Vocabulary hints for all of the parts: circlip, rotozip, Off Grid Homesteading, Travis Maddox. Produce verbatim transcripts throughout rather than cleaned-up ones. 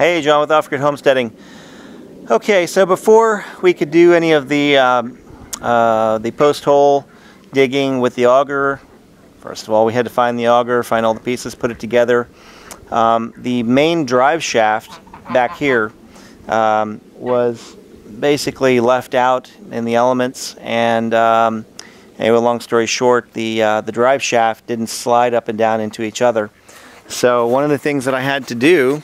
Hey, John with Off Grid Homesteading. Okay, so before we could do any of the um, uh, the post hole digging with the auger, first of all we had to find the auger, find all the pieces, put it together. Um, the main drive shaft back here um, was basically left out in the elements, and um, anyway, long story short, the uh, the drive shaft didn't slide up and down into each other. So one of the things that I had to do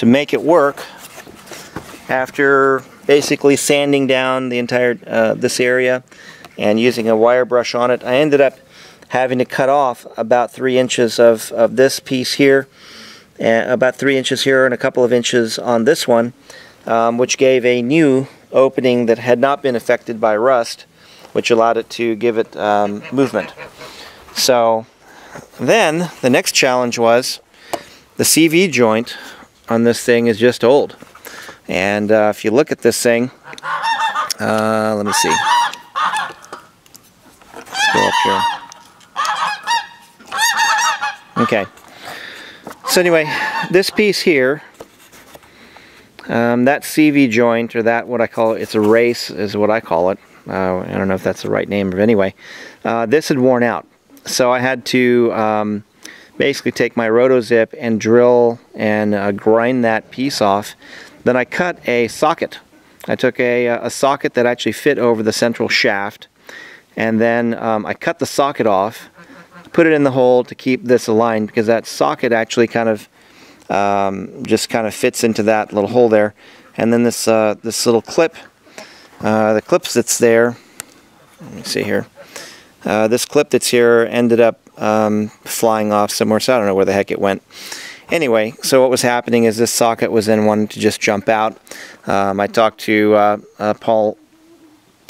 to make it work, after basically sanding down the entire uh, this area and using a wire brush on it, I ended up having to cut off about three inches of, of this piece here, and about three inches here and a couple of inches on this one, um, which gave a new opening that had not been affected by rust, which allowed it to give it um, movement. So then the next challenge was the C V joint on this thing is just old. And uh, if you look at this thing, uh, let me see. Let's go up here. Okay. So anyway, this piece here, um, that C V joint, or that what I call it, it's a race is what I call it. Uh, I don't know if that's the right name, but anyway, uh, this had worn out. So I had to um, basically take my rotozip and drill and uh, grind that piece off. Then I cut a socket. I took a, a socket that actually fit over the central shaft, and then um, I cut the socket off, put it in the hole to keep this aligned, because that socket actually kind of um, just kind of fits into that little hole there. And then this uh, this little clip, uh, the clips that's there, let me see here, uh, this clip that's here ended up um, flying off somewhere, so I don't know where the heck it went. Anyway, so what was happening is this socket was then wanting to just jump out. Um, I talked to uh, uh, Paul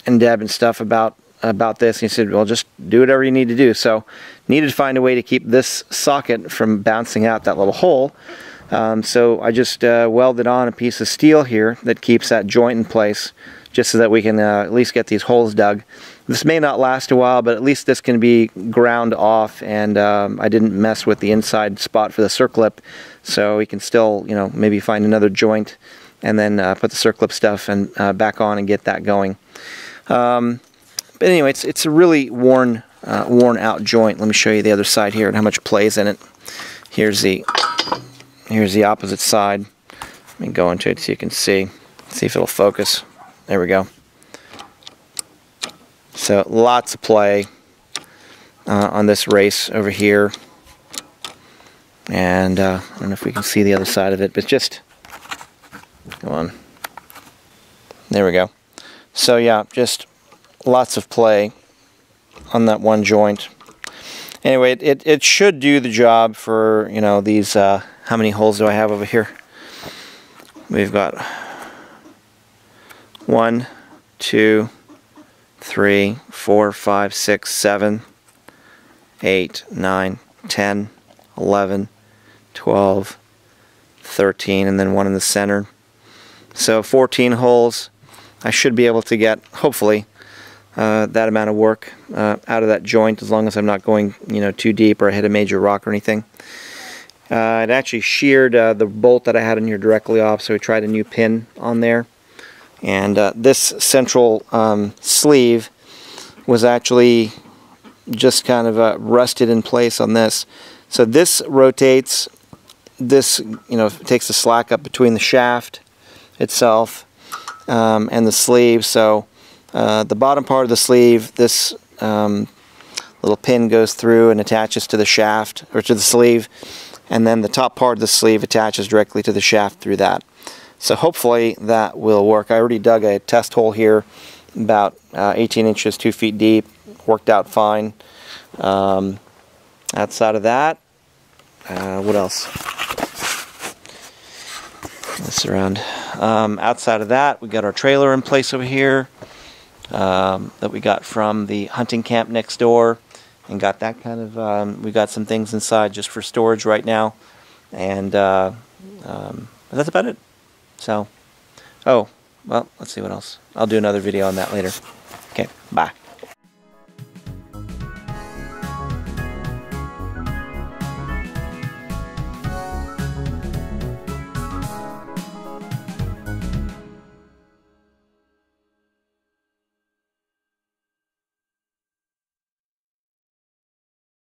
and Deb and stuff about about this, and he said, well, just do whatever you need to do. So needed to find a way to keep this socket from bouncing out that little hole. Um, so I just uh, welded on a piece of steel here that keeps that joint in place, just so that we can uh, at least get these holes dug. This may not last a while, but at least this can be ground off, and um, I didn't mess with the inside spot for the circlip, so we can still, you know, maybe find another joint and then uh, put the circlip stuff and uh, back on and get that going. Um, but anyway, it's, it's a really worn, uh, worn out joint. Let me show you the other side here and how much plays in it. Here's the, here's the opposite side. Let me go into it so you can see. See if it'll focus. There we go. So lots of play uh, on this race over here, and uh, I don't know if we can see the other side of it, but just come on. There we go. So yeah, just lots of play on that one joint. Anyway, it it should do the job for, you know, these. Uh, how many holes do I have over here? We've got one, two, three, four, five, six, seven, eight, nine, ten, eleven, twelve, thirteen, and then one in the center. So fourteen holes. I should be able to get, hopefully, uh, that amount of work uh, out of that joint, as long as I'm not going, you know, too deep or I hit a major rock or anything. Uh, it actually sheared uh, the bolt that I had in here directly off, so we tried a new pin on there. And uh, this central um, sleeve was actually just kind of uh, rusted in place on this. So this rotates, this, you know, takes the slack up between the shaft itself um, and the sleeve. So uh, the bottom part of the sleeve, this um, little pin goes through and attaches to the shaft, or to the sleeve, and then the top part of the sleeve attaches directly to the shaft through that. So hopefully that will work. I already dug a test hole here, about uh, eighteen inches, two feet deep. Worked out fine. Um, outside of that, uh, what else? This around. Um, outside of that, we got our trailer in place over here um, that we got from the hunting camp next door, and got that kind of. Um, we got some things inside just for storage right now, and uh, um, that's about it. So, oh, well, let's see what else. I'll do another video on that later. Okay, bye.